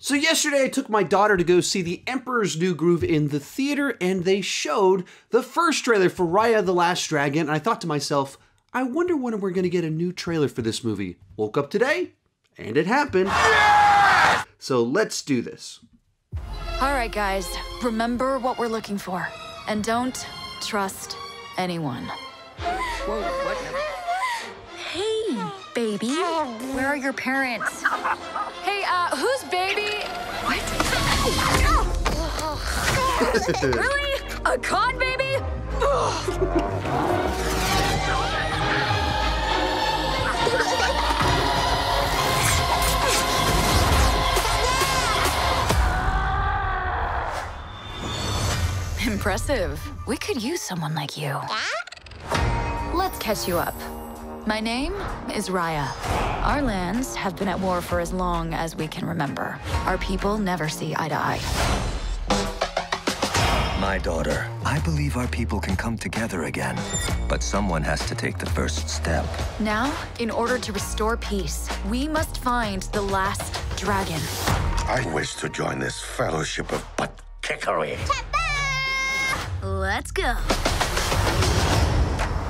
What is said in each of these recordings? So yesterday I took my daughter to go see The Emperor's New Groove in the theater, and they showed the first trailer for Raya the Last Dragon, and I thought to myself, I wonder when we're gonna get a new trailer for this movie. Woke up today, and it happened. Yeah! So let's do this. All right, guys, remember what we're looking for, and don't trust anyone. Whoa, what? Hey, baby. Where are your parents? Hey, who's baby? What? Really? A con baby? Impressive. We could use someone like you. Let's catch you up. My name is Raya. Our lands have been at war for as long as we can remember. Our people never see eye to eye. My daughter, I believe our people can come together again, but someone has to take the first step. Now, in order to restore peace, we must find the last dragon. I wish to join this fellowship of butt kickery. Let's go.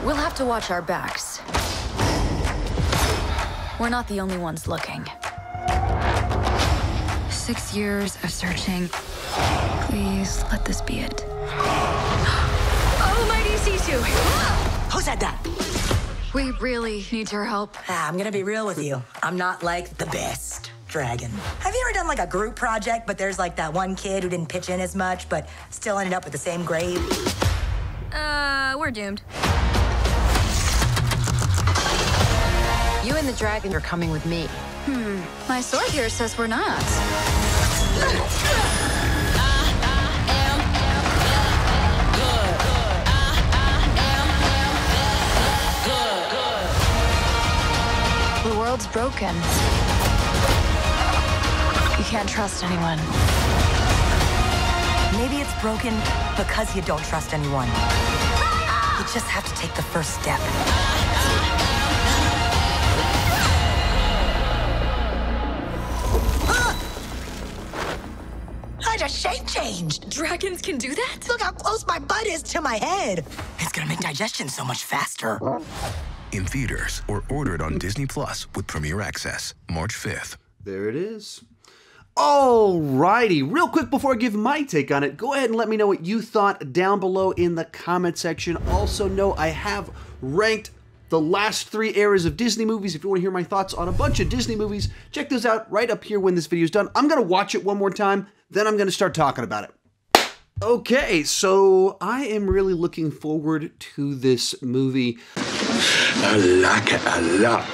We'll have to watch our backs. We're not the only ones looking. 6 years of searching. Please let this be it. Almighty Sisu! Who said that? We really need your help. I'm gonna be real with you. I'm not like the best dragon. Have you ever done like a group project, but there's like that one kid who didn't pitch in as much, but still ended up with the same grade? We're doomed. You and the dragon are coming with me. My sword here says we're not. The world's broken. You can't trust anyone. Maybe it's broken because you don't trust anyone. You just have to take the first step. A shape change. Dragons can do that? Look how close my butt is to my head. It's gonna make digestion so much faster. In theaters or ordered on Disney Plus with Premiere Access, March 5th. There it is. Alrighty, real quick before I give my take on it, go ahead and let me know what you thought down below in the comment section. Also know I have ranked the last 3 eras of Disney movies. If you want to hear my thoughts on a bunch of Disney movies, check those out right up here when this video is done. I'm going to watch it one more time, then I'm going to start talking about it. Okay, so I am really looking forward to this movie. I like it a lot.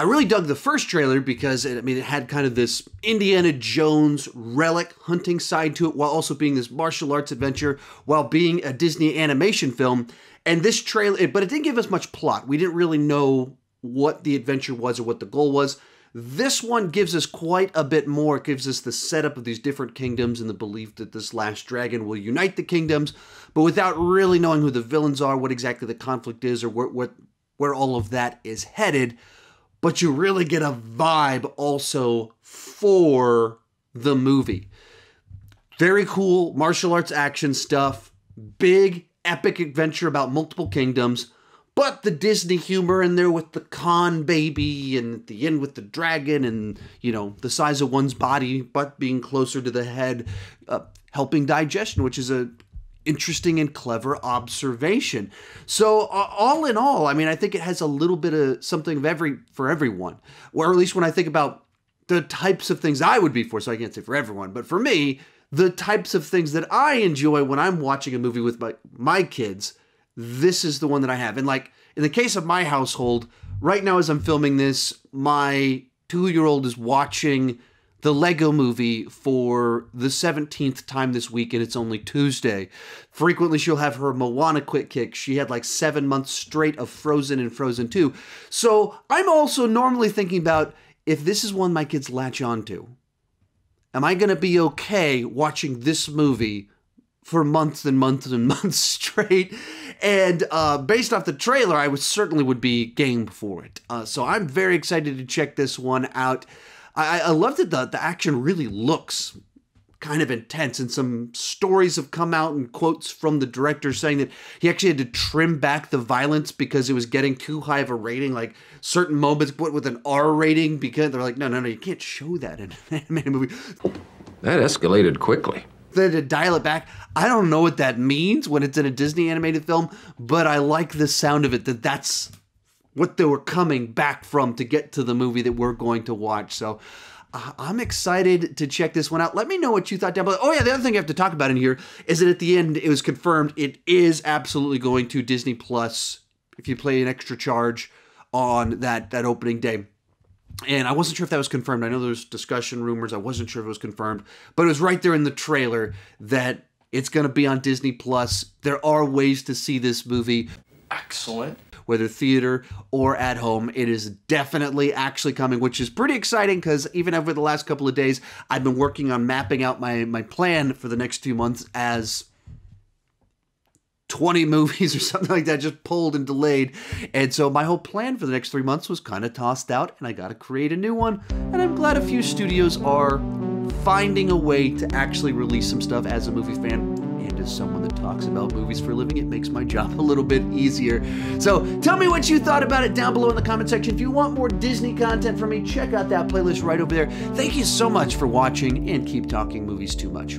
I really dug the first trailer because, it had kind of this Indiana Jones relic hunting side to it, while also being this martial arts adventure, while being a Disney animation film. And this trailer, but it didn't give us much plot. We didn't really know what the adventure was or what the goal was. This one gives us quite a bit more. It gives us the setup of these different kingdoms and the belief that this last dragon will unite the kingdoms, but without really knowing who the villains are, what exactly the conflict is, or where all of that is headed. But you really get a vibe also for the movie. Very cool martial arts action stuff. Big epic adventure about multiple kingdoms, but the Disney humor in there with the con baby and at the end with the dragon and, you know, the size of one's body, but being closer to the head, helping digestion, which is a interesting and clever observation. So all in all, I mean, I think it has a little bit of something of for everyone, or at least when I think about the types of things I would be for, so I can't say for everyone, but for me, the types of things that I enjoy when I'm watching a movie with my kids, this is the one that I have. And like, in the case of my household, right now as I'm filming this, my 2-year-old is watching the Lego movie for the 17th time this week, and it's only Tuesday. Frequently, she'll have her Moana quick kick. She had like 7 months straight of Frozen and Frozen 2. So I'm also normally thinking about, if this is one my kids latch onto, am I going to be okay watching this movie for months and months and months straight? And based off the trailer, I certainly would be game for it. So I'm very excited to check this one out. I love that the action really looks kind of intense, and some stories have come out and quotes from the director saying that he actually had to trim back the violence because it was getting too high of a rating, like certain moments put with an R rating because they're like, no, you can't show that in an animated movie. That escalated quickly. They had to dial it back. I don't know what that means when it's in a Disney animated film, but I like the sound of it, that that's what they were coming back from to get to the movie that we're going to watch. So I'm excited to check this one out. Let me know what you thought down below. Oh yeah, the other thing I have to talk about in here is that at the end, it was confirmed it is absolutely going to Disney Plus if you play an extra charge on that opening day. And I wasn't sure if that was confirmed. I know there was discussion, rumors. I wasn't sure if it was confirmed, but it was right there in the trailer that it's going to be on Disney Plus. There are ways to see this movie. Excellent. Whether theater or at home, it is definitely actually coming, which is pretty exciting because even over the last couple of days, I've been working on mapping out my plan for the next few months as 20 movies or something like that just pulled and delayed. And so my whole plan for the next 3 months was kind of tossed out, and I got to create a new one. And I'm glad a few studios are finding a way to actually release some stuff. As a movie fan, as someone that talks about movies for a living, it makes my job a little bit easier. So tell me what you thought about it down below in the comment section. If you want more Disney content from me, check out that playlist right over there. Thank you so much for watching, and keep talking movies too much.